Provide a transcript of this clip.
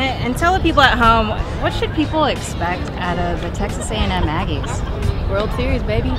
And tell the people at home, what should people expect out of the Texas A&M Aggies? World Series, baby.